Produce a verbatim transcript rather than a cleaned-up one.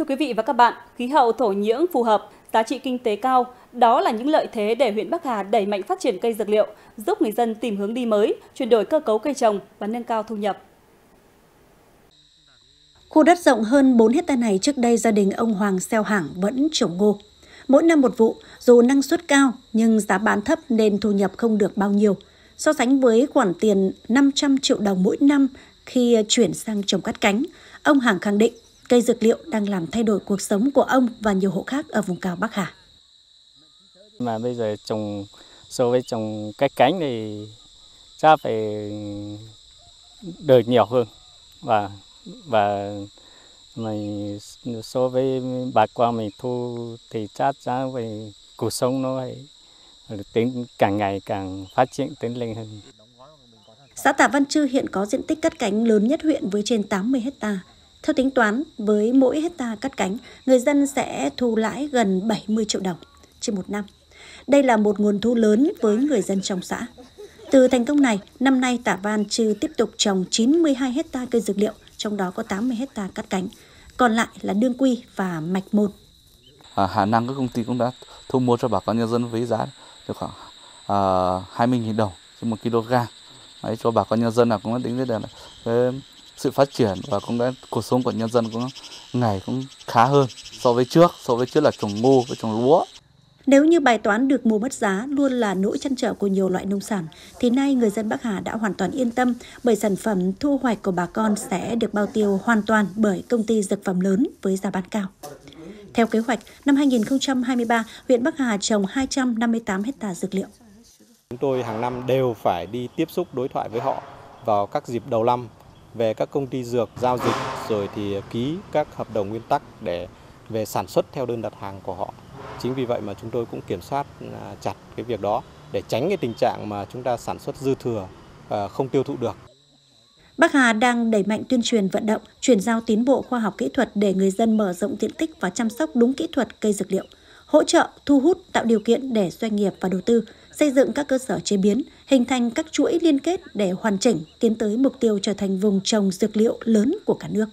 Thưa quý vị và các bạn, khí hậu thổ nhưỡng phù hợp, giá trị kinh tế cao, đó là những lợi thế để huyện Bắc Hà đẩy mạnh phát triển cây dược liệu, giúp người dân tìm hướng đi mới, chuyển đổi cơ cấu cây trồng và nâng cao thu nhập. Khu đất rộng hơn bốn héc ta này trước đây gia đình ông Hoàng Seo Hảng vẫn trồng ngô. Mỗi năm một vụ, dù năng suất cao nhưng giá bán thấp nên thu nhập không được bao nhiêu. So sánh với khoản tiền năm trăm triệu đồng mỗi năm khi chuyển sang trồng cắt cánh, ông Hảng khẳng định cây dược liệu đang làm thay đổi cuộc sống của ông và nhiều hộ khác ở vùng cao Bắc Hà. Mà bây giờ trồng so với trồng cắt cánh thì chắc phải đời nhiều hơn và và mình so với bà con mình thu thì chắc chắn về cuộc sống nó phải tính càng ngày càng phát triển tiến lên hơn. Xã Tà Văn Chư hiện có diện tích cắt cánh lớn nhất huyện với trên tám mươi héc ta. Theo tính toán, với mỗi héc ta cắt cánh, người dân sẽ thu lãi gần bảy mươi triệu đồng trên một năm. Đây là một nguồn thu lớn với người dân trong xã. Từ thành công này, năm nay Tà Văn Chư tiếp tục trồng chín mươi hai héc ta cây dược liệu, trong đó có tám mươi héc ta cắt cánh, còn lại là đương quy và mạch một. À, khả năng các công ty cũng đã thu mua cho bà con nhân dân với giá được khoảng à, hai mươi nghìn đồng trên một ki lô gam. Đấy, cho bà con nhân dân là cũng đã tính đến là cái sự phát triển và cũng đã cuộc sống của nhân dân cũng ngày cũng khá hơn so với trước, so với trước là trồng ngô với trồng lúa. Nếu như bài toán được mua mất giá luôn là nỗi trăn trở của nhiều loại nông sản, thì nay người dân Bắc Hà đã hoàn toàn yên tâm bởi sản phẩm thu hoạch của bà con sẽ được bao tiêu hoàn toàn bởi công ty dược phẩm lớn với giá bán cao. Theo kế hoạch, năm hai nghìn không trăm hai mươi ba, huyện Bắc Hà trồng hai trăm năm mươi tám héc ta dược liệu. Chúng tôi hàng năm đều phải đi tiếp xúc đối thoại với họ vào các dịp đầu năm về các công ty dược giao dịch, rồi thì ký các hợp đồng nguyên tắc để về sản xuất theo đơn đặt hàng của họ. Chính vì vậy mà chúng tôi cũng kiểm soát chặt cái việc đó để tránh cái tình trạng mà chúng ta sản xuất dư thừa không tiêu thụ được. Bắc Hà đang đẩy mạnh tuyên truyền vận động, chuyển giao tiến bộ khoa học kỹ thuật để người dân mở rộng diện tích và chăm sóc đúng kỹ thuật cây dược liệu, hỗ trợ, thu hút, tạo điều kiện để doanh nghiệp và đầu tư, xây dựng các cơ sở chế biến, hình thành các chuỗi liên kết để hoàn chỉnh, tiến tới mục tiêu trở thành vùng trồng dược liệu lớn của cả nước.